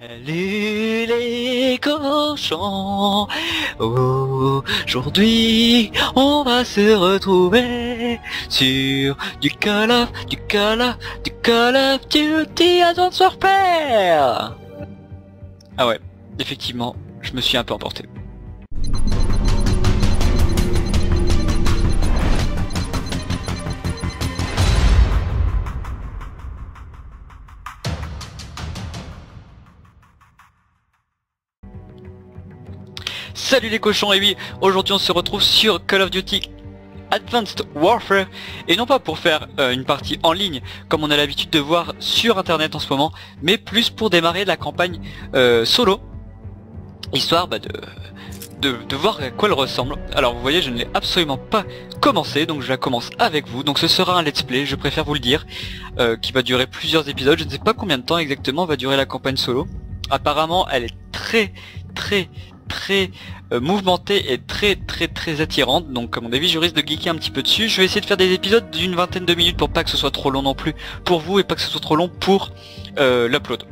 Salut les cochons, aujourd'hui on va se retrouver sur du Call of Duty Advanced Warfare. Ah ouais, effectivement, je me suis un peu emporté. Salut les cochons, et oui, aujourd'hui on se retrouve sur Call of Duty Advanced Warfare, et non pas pour faire une partie en ligne comme on a l'habitude de voir sur internet en ce moment, mais plus pour démarrer la campagne solo, histoire bah, de voir à quoi elle ressemble. Alors vous voyez, je ne l'ai absolument pas commencé, donc je la commence avec vous, donc ce sera un let's play, je préfère vous le dire, qui va durer plusieurs épisodes, je ne sais pas combien de temps exactement va durer la campagne solo. Apparemment elle est très mouvementée et très attirante, donc à mon avis je risque de geeker un petit peu dessus. Je vais essayer de faire des épisodes d'une vingtaine de minutes pour pas que ce soit trop long non plus pour vous et pas que ce soit trop long pour l'upload.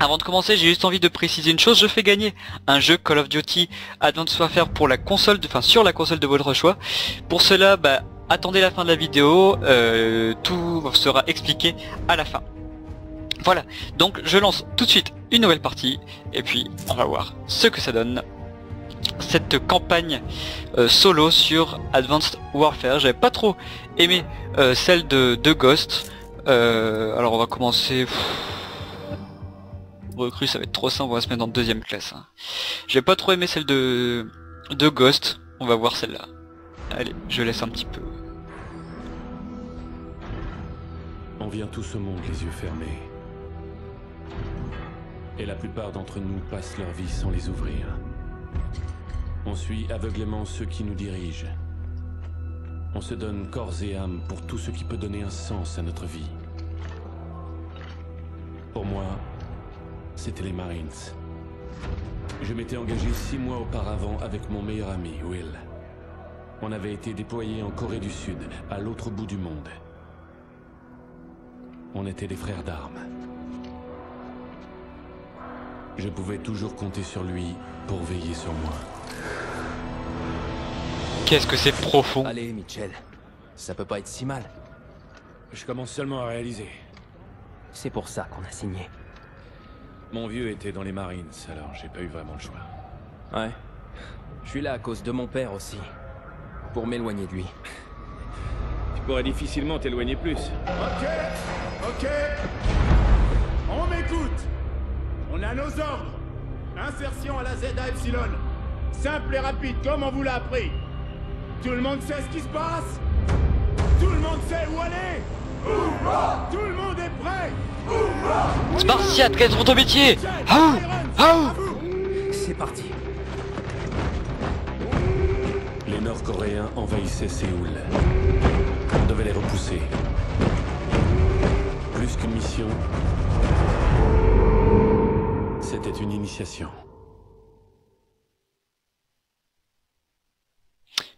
Avant de commencer, j'ai juste envie de préciser une chose, je fais gagner un jeu Call of Duty Advanced Warfare pour la console, sur la console de votre choix. Pour cela, bah, attendez la fin de la vidéo, tout sera expliqué à la fin. Voilà, donc je lance tout de suite une nouvelle partie, et puis on va voir ce que ça donne, cette campagne solo sur Advanced Warfare. J'avais pas trop aimé celle de Ghost, alors on va commencer... Recrue, ça va être trop simple, on va se mettre en deuxième classe, hein. J'ai pas trop aimé celle de Ghost, on va voir celle-là. Allez, je laisse un petit peu. On vient tout ce monde les yeux fermés. Et la plupart d'entre nous passent leur vie sans les ouvrir. On suit aveuglément ceux qui nous dirigent. On se donne corps et âme pour tout ce qui peut donner un sens à notre vie. Pour moi, c'était les Marines. Je m'étais engagé 6 mois auparavant avec mon meilleur ami, Will. On avait été déployés en Corée du Sud, à l'autre bout du monde. On était des frères d'armes. Je pouvais toujours compter sur lui pour veiller sur moi. Qu'est-ce que c'est profond. Allez, Mitchell, ça peut pas être si mal. Je commence seulement à réaliser. C'est pour ça qu'on a signé. Mon vieux était dans les Marines, alors j'ai pas eu vraiment le choix. Ouais. Je suis là à cause de mon père aussi. Pour m'éloigner de lui. Tu pourrais difficilement t'éloigner plus. Ok, ok. On m'écoute. On a nos ordres. Insertion à la ZA Epsilon. Simple et rapide, comme on vous l'a appris. Tout le monde sait ce qui se passe. Tout le monde sait où aller. Tout le monde est prêt. Spartiate, quel est ton métier? C'est parti. Les Nord-Coréens envahissaient Séoul. On devait les repousser. Plus qu'une mission, c'était une initiation.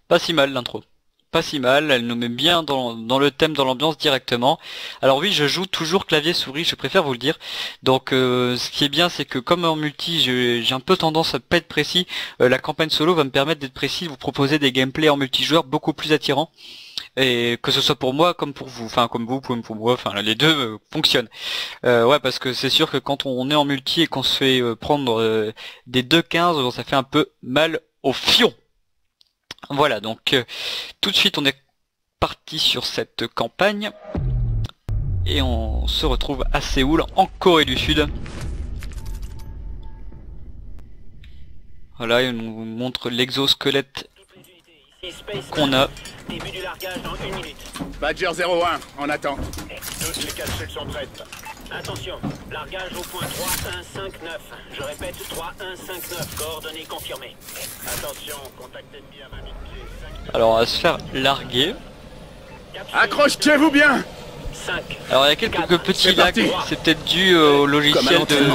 Pas si mal l'intro. Pas si mal, elle nous met bien dans le thème, dans l'ambiance directement. Alors oui, je joue toujours clavier-souris, je préfère vous le dire. Donc ce qui est bien, c'est que comme en multi, j'ai un peu tendance à pas être précis. La campagne solo va me permettre d'être précis, vous proposer des gameplays en multijoueur beaucoup plus attirants. Et que ce soit pour moi comme pour vous, enfin comme vous pouvez pour moi, enfin les deux fonctionnent. Ouais, parce que c'est sûr que quand on est en multi et qu'on se fait prendre des 2-15, ça fait un peu mal au fion. Voilà, donc tout de suite on est parti sur cette campagne et on se retrouve à Séoul en Corée du Sud. Voilà, il nous montre l'exosquelette qu'on a. Début du largage dans 1 minute. Badger 01, en attente. Toutes les capsules sont prêtes. Attention, largage au point 3159. Je répète, 3159, coordonnées confirmées. Attention, contact ennemi à 20 000 pieds. Alors on va se faire larguer. Accrochez-vous bien. 5. Alors il y a quelques petits lags, c'est peut-être dû au logiciel de...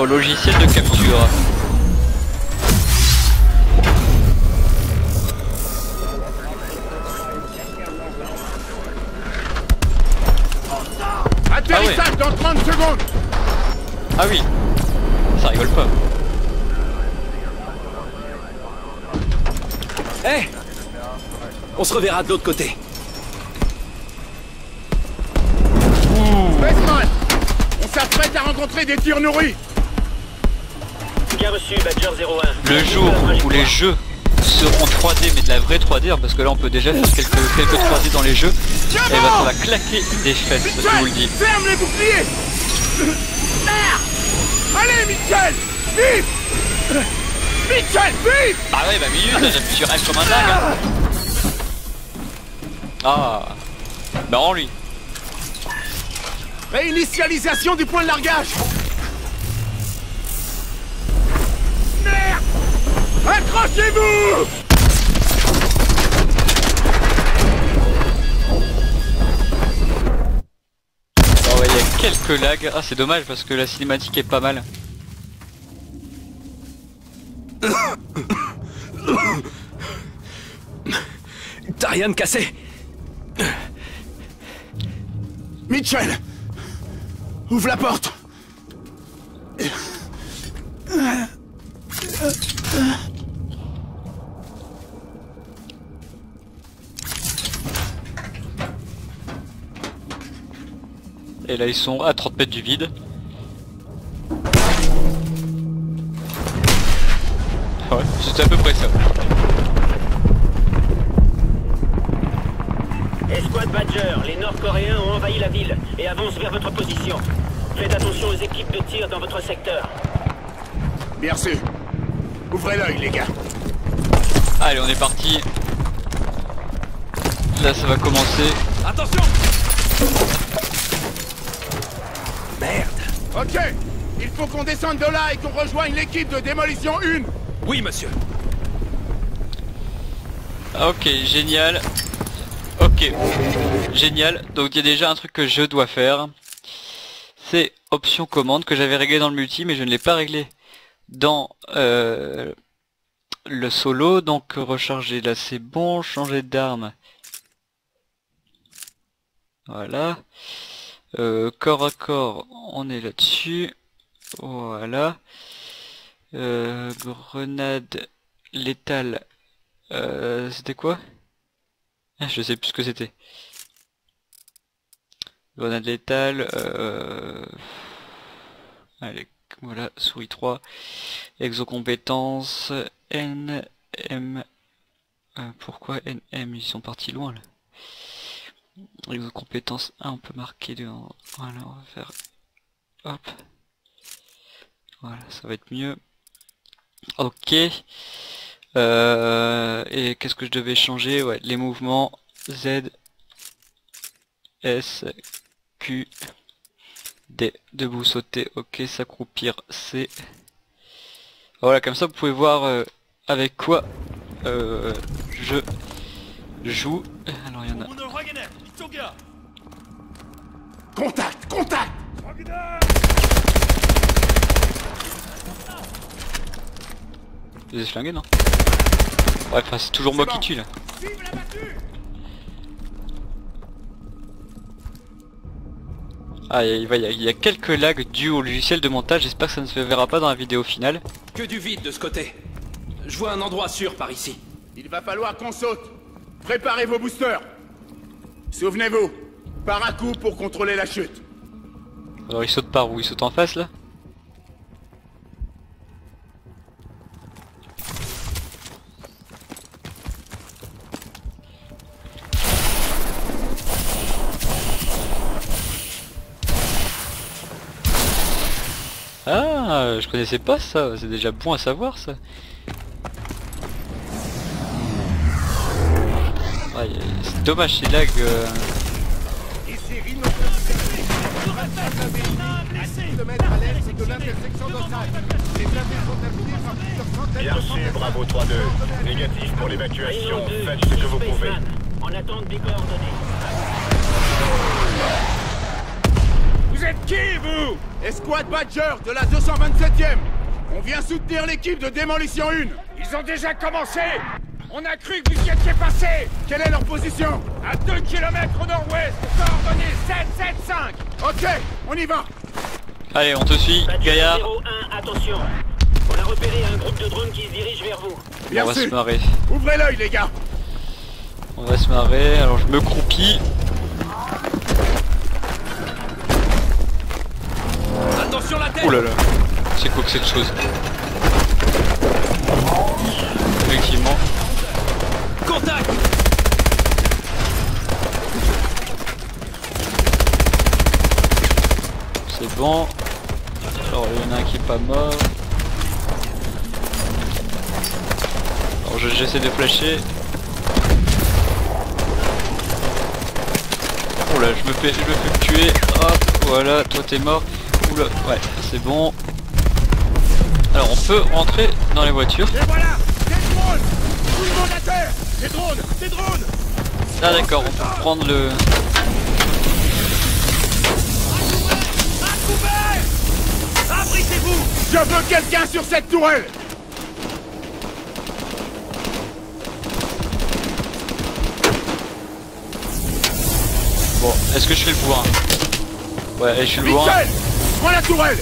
Au logiciel de capture. Atterrissage dans 30 secondes. Ah oui, ça rigole pas. Eh hey, on se reverra de l'autre côté. Spaceman, on s'apprête à rencontrer des tirs nourris. Bien reçu, Badger 01. Le jour où les jeux seront 3D, mais de la vraie 3D, parce que là on peut déjà faire quelques 3D dans les jeux, et bah, ça va claquer des fesses, Mitchell, je vous le dis. Ferme les boucliers. Allez Mitchell, vive Mitchell, vive. Bah ouais, bah minute, j'appuie sur F comme un dingue hein. Ah, bah en lui. Réinitialisation du point de largage. Accrochez-vous! Oh ouais, il y a quelques lags. Ah, c'est dommage parce que la cinématique est pas mal. T'as rien de cassé? Mitchell! Ouvre la porte! Et là ils sont à 30 mètres du vide. Ouais, c'est à peu près ça. Escouade Badger, les Nord-Coréens ont envahi la ville et avancent vers votre position. Faites attention aux équipes de tir dans votre secteur. Bien sûr. Ouvrez l'œil les gars. Allez, on est parti. Là ça va commencer. Attention! Merde. Ok, il faut qu'on descende de là et qu'on rejoigne l'équipe de Démolition 1. Oui, monsieur. Ok, génial. Ok, génial. Donc il y a déjà un truc que je dois faire. C'est option commande que j'avais réglé dans le multi, mais je ne l'ai pas réglé dans le solo. Donc recharger, là c'est bon. Changer d'arme. Voilà. Corps à corps, on est là-dessus. Voilà. Grenade létale. C'était quoi? Je sais plus ce que c'était. Grenade létale. Allez, voilà, souris 3. Exocompétence. NM. Pourquoi NM? Ils sont partis loin là. Compétence 1, on peut marquer devant. Voilà, on va faire hop, voilà, ça va être mieux. Ok, et qu'est-ce que je devais changer? Ouais, les mouvements Z, S, Q, D, debout, sauter, ok, s'accroupir, C. Voilà, comme ça vous pouvez voir avec quoi je joue. Alors il y en a. Contact, contact. Je les ai flingués, non? Ouais, enfin c'est toujours moi bon qui tue là. Ah, il y a quelques lags dus au logiciel de montage, j'espère que ça ne se verra pas dans la vidéo finale. Que du vide de ce côté. Je vois un endroit sûr par ici. Il va falloir qu'on saute. Préparez vos boosters. Souvenez-vous, par à coup pour contrôler la chute. Alors il saute par où? Il saute en face là? Ah, je connaissais pas ça, c'est déjà bon à savoir ça. C'est dommage ces lags. Bien reçu, bravo 3-2. Négatif pour l'évacuation, faites ce que vous pouvez. En attente des coordonnées. Vous êtes qui vous? Escouade Badger de la 227e. On vient soutenir l'équipe de Démolition 1. Ils ont déjà commencé. On a cru que vous y étiez passé! Quelle est leur position? À 2 km au nord-ouest, coordonnées 775! Ok, on y va! Allez, on te suit, Gaïa. 01, attention. On a repéré un groupe de drones qui se dirige vers vous. Bien on va se marrer. Ouvrez l'œil, les gars. On va se marrer. Alors, je me croupis. Attention la tête. Ouh là là. C'est quoi que cette chose? Effectivement. Contact. C'est bon. Alors il y en a un qui est pas mort. Alors j'essaie de flasher. Oula, je me fais tuer. Hop, voilà, toi t'es mort. Oula, ouais, c'est bon. Alors on peut rentrer dans les voitures. Et voilà, des drones. Tout le monde à terre. Des drones, des drones. Ah d'accord, on peut prendre le... Abritez-vous! Je veux quelqu'un sur cette tourelle! Bon, est-ce que je fais le bourrin? Ouais, je suis le bourrin. Mitchell, prends la tourelle!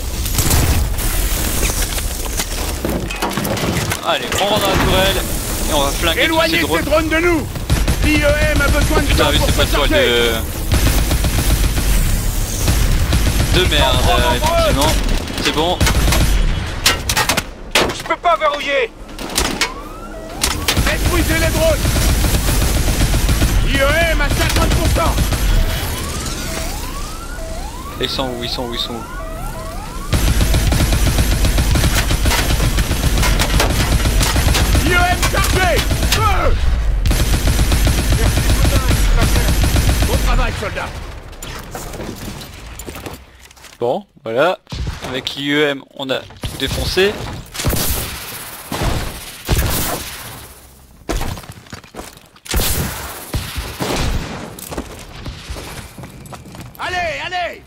Allez, on rentre dans la tourelle et on va flinguer. Éloignez ces drones de nous! L'IEM a besoin de temps pour se sortir. De merde, effectivement. C'est bon. Je peux pas verrouiller. Détruisez les drones. IEM à 50%. Ils sont où? Ils sont où? Ils sont où? IEM chargé. Feu. Bon travail, soldat. Bon, voilà, avec l'IEM on a tout défoncé. Allez, allez.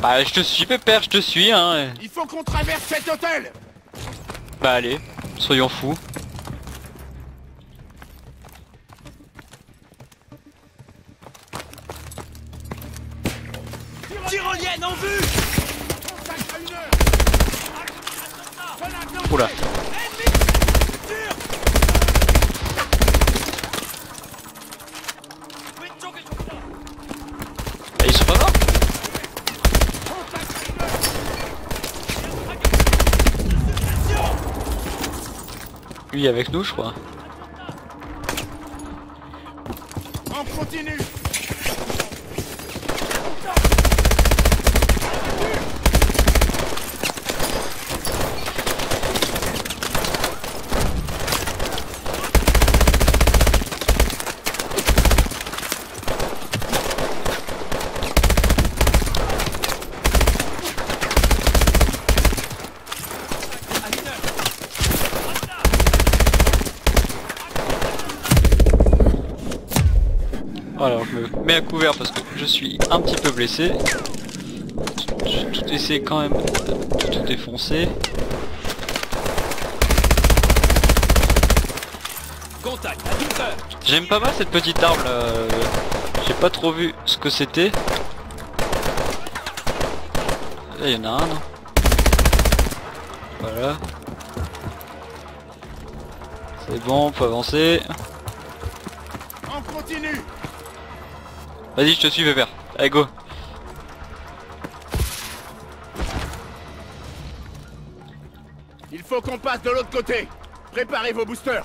Bah je te suis pépère, je te suis hein. Il faut qu'on traverse cet hôtel. Bah allez, soyons fous. Tyrolienne en vue. Oula. Et ils sont pas morts. Lui avec nous je crois. On continue. Alors je me mets à couvert parce que je suis un petit peu blessé. J'ai tout essayé quand même de tout défoncer. J'aime pas mal cette petite arme là. J'ai pas trop vu ce que c'était. Là il y en a un non? Voilà. C'est bon, on peut avancer. On continue. Vas-y, je te suis, Weber. Allez, go. Il faut qu'on passe de l'autre côté. Préparez vos boosters.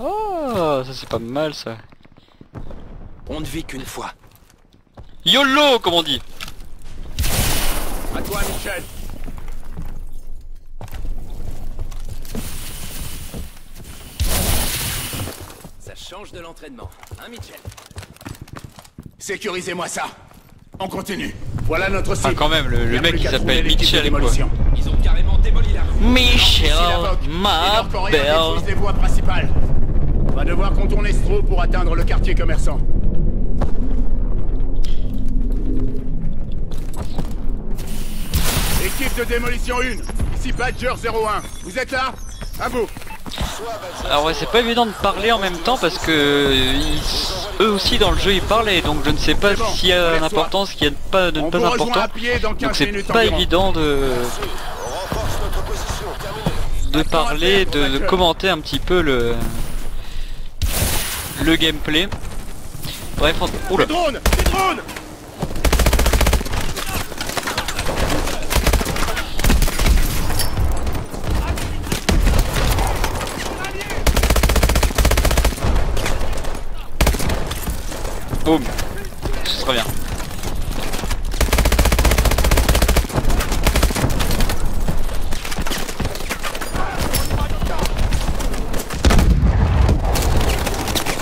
Oh, ça c'est pas mal, ça. On ne vit qu'une fois. YOLO, comme on dit. À toi, Michel. Change de l'entraînement, hein Mitchell? Sécurisez-moi ça. On continue. Voilà notre cible. Ah quand même, le mec il s'appelle Mitchell quoi. Ils ont carrément démoli la route. Mitchell, ma belle. Les voies principales. On va devoir contourner ce trou pour atteindre le quartier commerçant. Équipe de démolition 1, ici Badger 01. Vous êtes là? À vous. Alors ouais, c'est pas évident de parler en même temps parce que eux aussi dans le jeu ils parlent et donc je ne sais pas s'il y a une importance, s'il y a de ne pas important. Donc c'est pas évident de parler, de commenter un petit peu le gameplay. Bref, on... Oula. Boum, c'est très bien.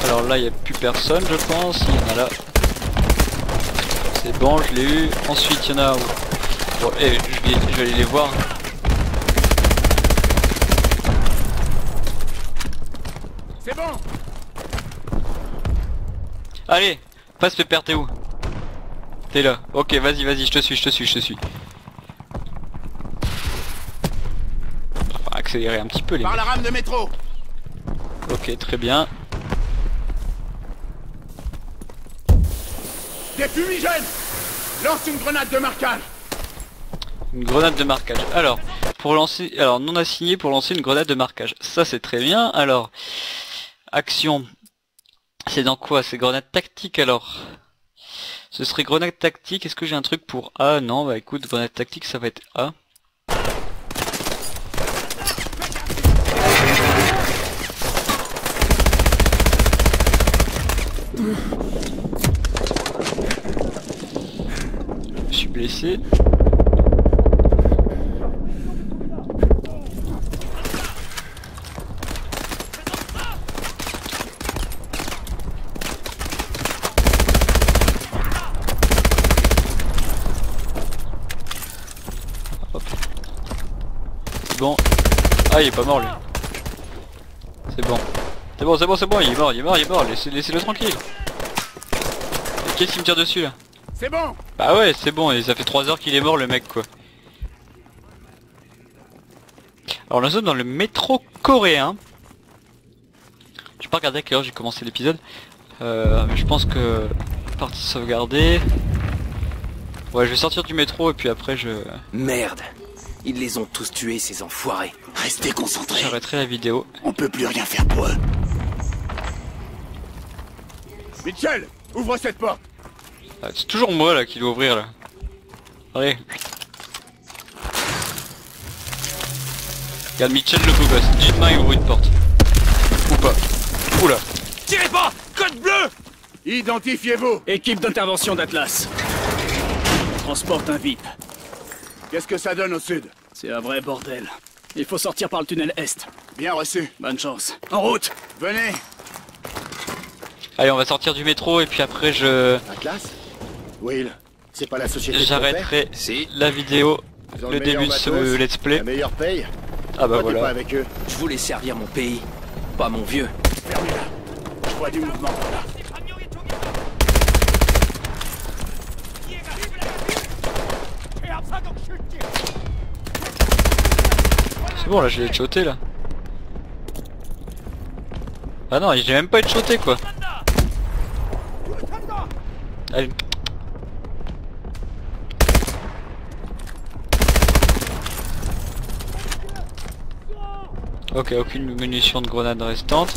Alors là il n'y a plus personne je pense, il y en a là. C'est bon, je l'ai eu. Ensuite il y en a où... Bon, et je vais aller les voir. C'est bon. Allez, passe Pépère, t'es où? T'es là. Ok, vas-y, vas-y, je te suis. Enfin, accélérer un petit peu les mecs. Par la rame de métro. Ok, très bien. Des fumigènes. Lance une grenade de marquage. Une grenade de marquage. Alors, pour lancer... Alors, non assigné pour lancer une grenade de marquage. Ça, c'est très bien. Alors, action... C'est dans quoi? C'est grenade tactique alors. Ce serait grenade tactique. Est-ce que j'ai un truc pour A? Non, bah écoute, grenade tactique ça va être A. Je suis blessé. Bon. Ah il est pas mort lui. C'est bon. C'est bon, il est mort, laissez-le tranquille. Qu'est-ce qu'il me tire dessus là? C'est bon. Bah ouais c'est bon, et ça fait 3 heures qu'il est mort le mec quoi. Alors nous sommes dans le métro coréen. Je vais pas regarder à quelle heure j'ai commencé l'épisode. Mais je pense que... Partie sauvegarder. Ouais je vais sortir du métro et puis après je... Merde. Ils les ont tous tués, ces enfoirés. Restez concentrés. J'arrêterai la vidéo. On peut plus rien faire pour eux. Mitchell, ouvre cette porte. Ah, c'est toujours moi là qui dois ouvrir là. Allez. Regarde Mitchell le beau gosse. Dites-moi il ouvre une porte. Ou pas. Oula. Tirez pas. Code bleu. Identifiez-vous. Équipe d'intervention d'Atlas. Transporte un VIP. Qu'est-ce que ça donne au sud? C'est un vrai bordel. Il faut sortir par le tunnel est. Bien reçu. Bonne chance. En route. Venez. Allez, on va sortir du métro et puis après je... Atlas? Will, c'est pas la société. J'arrêterai la vidéo, le début de ce let's play. La meilleure paye. Ah bah voilà. Avec eux. Je voulais servir mon pays, pas mon vieux. Je vois du mouvement là. C'est bon là, je l'ai headshoté là. Ah non, j'ai même pas headshoté quoi. Allez. Ok, aucune munition de grenade restante.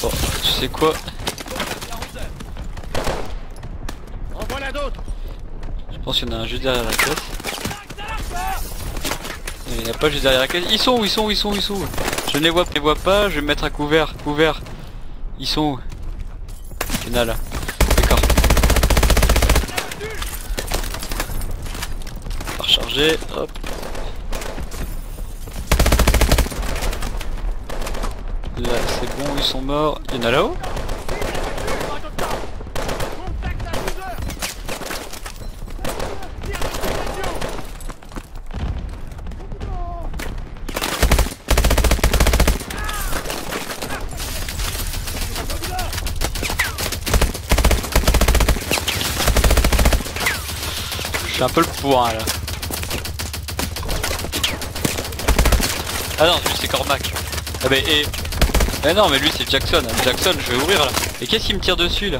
Bon, tu sais quoi? Je pense qu'il y en a un juste derrière la caisse. Il n'y a pas juste derrière la caisse. Ils sont où? Je ne les vois pas, je vais me mettre à couvert. Ils sont où? Il y en a là. D'accord. On va recharger, hop. Là c'est bon, ils sont morts. Il y en a là-haut? J'ai un peu le pouvoir là. Ah non, c'est Cormac. Ah bah et... Eh non mais lui c'est Jackson, Jackson je vais ouvrir là. Et qu'est-ce qu'il me tire dessus là?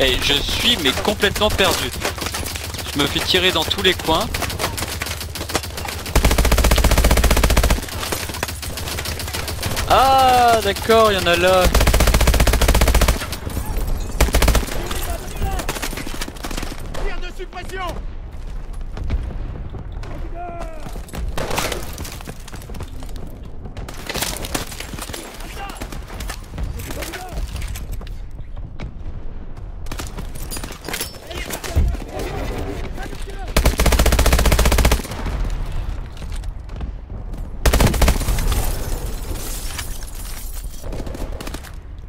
Eh je suis mais complètement perdu. Je me fais tirer dans tous les coins. Ah d'accord, il y en a là. Tire de suppression.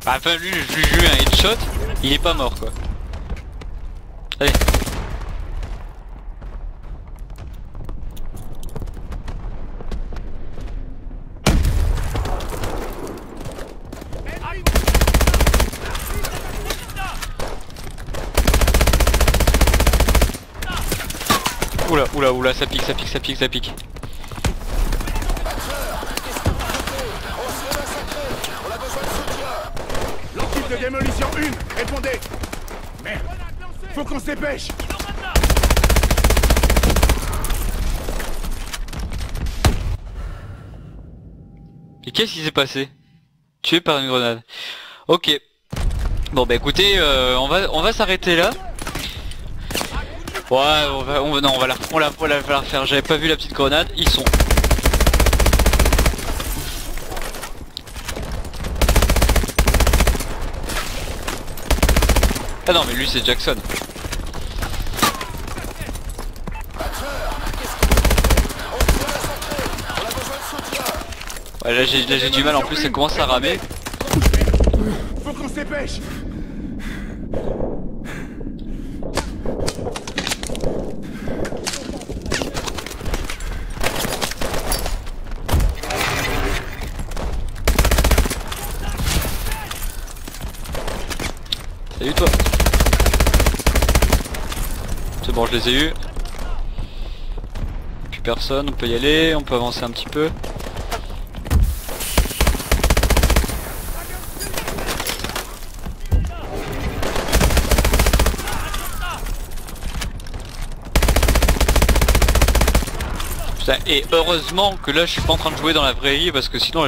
Enfin lui je lui ai un headshot, il est pas mort quoi. Allez. Oula, oula, oula, ça pique, ça pique, ça pique, ça pique. Démolition 1, répondez. Merde, faut qu'on se dépêche. Et qu'est-ce qui s'est passé? Tué par une grenade. Ok. Bon bah écoutez, on va s'arrêter là. Ouais, on va la refaire. J'avais pas vu la petite grenade. Ils sont. Ah non mais lui c'est Jackson. Ouais, là j'ai du mal en plus, ça commence à ramer. Faut qu'on se dépêche. Salut toi. C'est bon, je les ai eus. Plus personne, on peut y aller, on peut avancer un petit peu. Putain, et heureusement que là je suis pas en train de jouer dans la vraie vie parce que sinon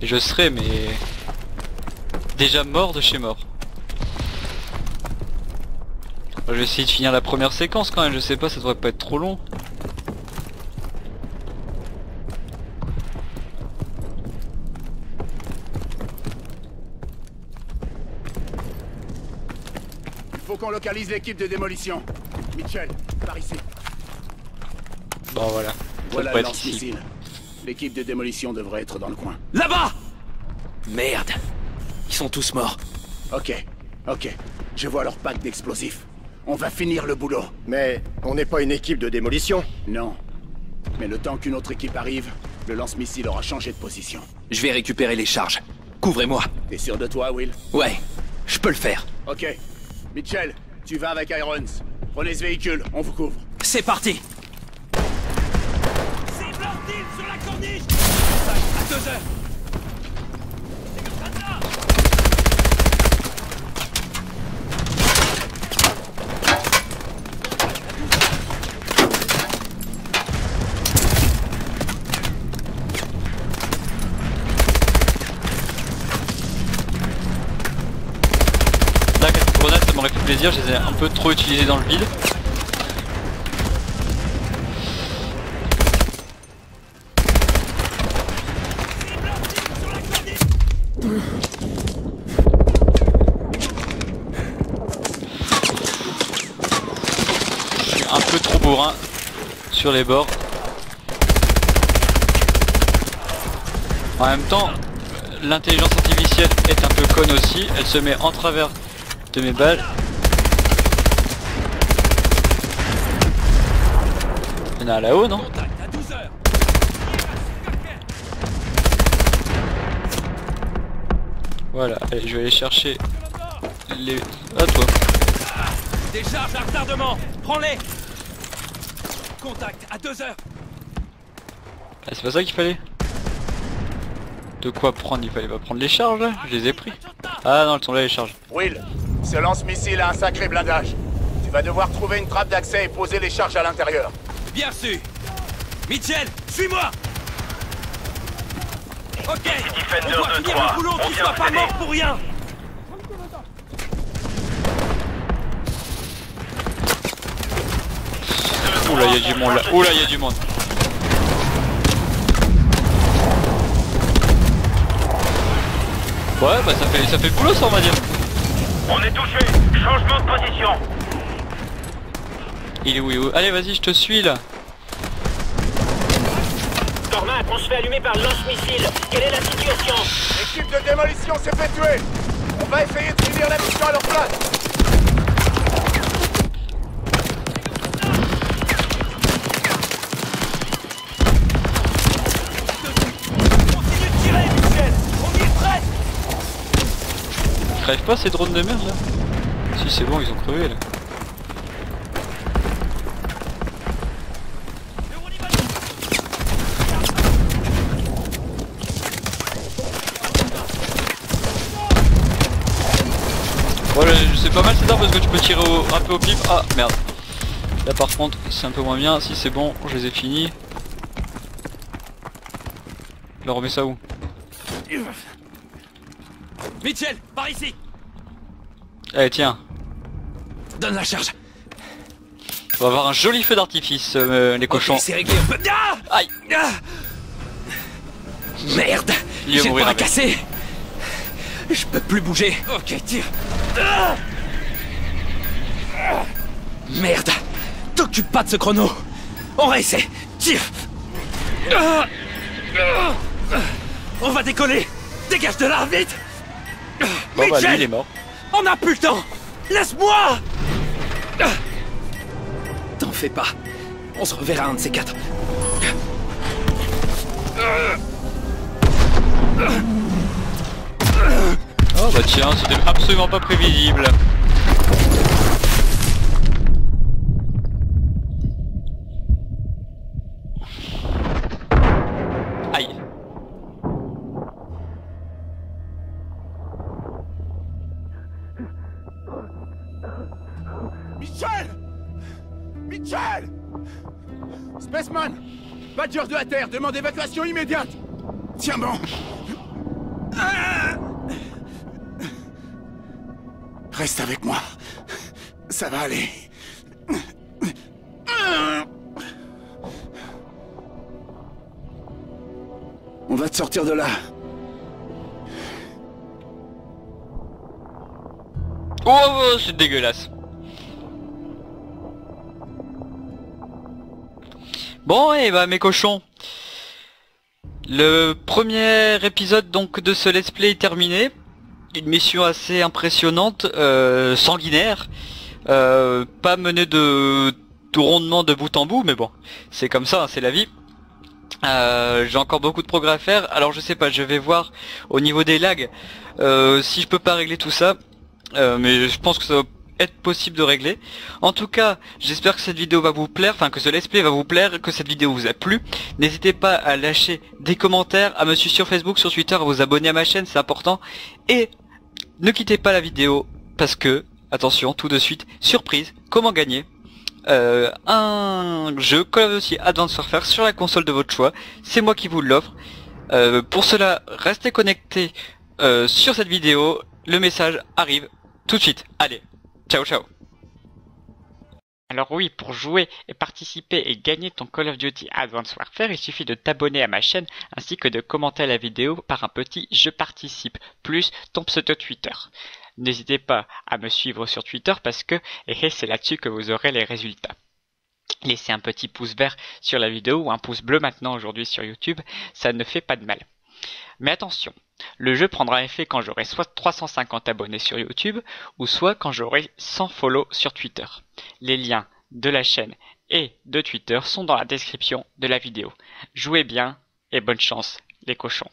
je serais mais déjà mort de chez mort. Je vais essayer de finir la première séquence quand même, je sais pas, ça devrait pas être trop long. Il faut qu'on localise l'équipe de démolition. Mitchell, par ici. Bon voilà. Voilà le lance-missile. L'équipe de démolition devrait être dans le coin. Là-bas! Merde! Ils sont tous morts. Ok, ok. Je vois leur pack d'explosifs. On va finir le boulot. Mais on n'est pas une équipe de démolition. Non. Mais le temps qu'une autre équipe arrive, le lance-missile aura changé de position. Je vais récupérer les charges. Couvrez-moi. T'es sûr de toi, Will? Ouais. Je peux le faire. Ok. Mitchell, tu vas avec Irons. Prenez ce véhicule, on vous couvre. C'est parti. C'est blindé sur la corniche. À 2 heures. M'aurait fait plaisir, je les ai un peu trop utilisés dans le vide. Je suis un peu trop bourrin sur les bords. En même temps, l'intelligence artificielle est un peu conne aussi, elle se met en travers de mes balles. Il y en a là-haut, non? Voilà, allez, je vais aller chercher les... Ah toi. Des charges à retardement, prends-les. Contact à 2 heures. Ah, c'est pas ça qu'il fallait. De quoi prendre? Il fallait pas prendre les charges là. Je les ai pris. Ah non, elles sont là les charges. Will, ce lance-missile a un sacré blindage. Tu vas devoir trouver une trappe d'accès et poser les charges à l'intérieur. Bien sûr. Mitchell, suis-moi. Ok, on doit finir le boulot, qu'il soit pas mort pour rien. Oula, il y a du monde là. Oula, il y a du monde. Ouais, bah ça fait le boulot ça, on va dire. On est touché. Changement de position. Il est où, Allez, vas-y, je te suis là. Cormac, on se fait allumer par le lance-missile. Quelle est la situation? L'équipe de démolition s'est fait tuer. On va essayer de finir la mission à leur place. J'arrive pas ces drones de merde là. Si c'est bon, ils ont crevé là. Bon, c'est pas mal cette arme parce que tu peux tirer un peu au pif. Ah merde. Là par contre c'est un peu moins bien. Si c'est bon, je les ai finis. Là on remet ça où? Mitchell, par ici. Allez, tiens. Donne la charge. On va avoir un joli feu d'artifice, les cochons. Okay, c'est réglé. Aïe. Merde. J'ai le bras cassé. Je peux plus bouger. Ok, tire. Merde. T'occupe pas de ce chrono. On réessaie. Tire. On va décoller. Dégage de là, vite. Bon Mitchell, bah lui il est mort. On a plus le temps. Laisse-moi. T'en fais pas. On se reverra un de ces quatre. Oh bah tiens, c'était absolument pas prévisible. Mitchell! Spaceman! Badger 2 à terre, demande évacuation immédiate! Tiens bon! Reste avec moi. Ça va aller. On va te sortir de là. Oh, c'est dégueulasse. Bon et bah mes cochons, le premier épisode donc de ce let's play est terminé. Une mission assez impressionnante, sanguinaire, pas menée de tout rondement de bout en bout, mais bon, c'est comme ça, hein, c'est la vie. J'ai encore beaucoup de progrès à faire, alors je sais pas, je vais voir au niveau des lags si je peux pas régler tout ça, mais je pense que ça va être possible de régler. En tout cas, j'espère que cette vidéo va vous plaire, enfin que ce let's play va vous plaire, que cette vidéo vous a plu. N'hésitez pas à lâcher des commentaires, à me suivre sur Facebook, sur Twitter, à vous abonner à ma chaîne, c'est important. Et ne quittez pas la vidéo parce que, attention, tout de suite, surprise, comment gagner un jeu Call of Duty Advanced Warfare sur la console de votre choix. C'est moi qui vous l'offre. Pour cela, restez connectés sur cette vidéo. Le message arrive tout de suite. Allez. Ciao, ciao. Alors oui, pour jouer et participer et gagner ton Call of Duty Advanced Warfare, il suffit de t'abonner à ma chaîne ainsi que de commenter la vidéo par un petit « Je participe » plus ton pseudo Twitter. N'hésitez pas à me suivre sur Twitter parce que c'est là-dessus que vous aurez les résultats. Laissez un petit pouce vert sur la vidéo ou un pouce bleu maintenant aujourd'hui sur YouTube, ça ne fait pas de mal. Mais attention, le jeu prendra effet quand j'aurai soit 350 abonnés sur YouTube ou soit quand j'aurai 100 follow sur Twitter. Les liens de la chaîne et de Twitter sont dans la description de la vidéo. Jouez bien et bonne chance les cochons.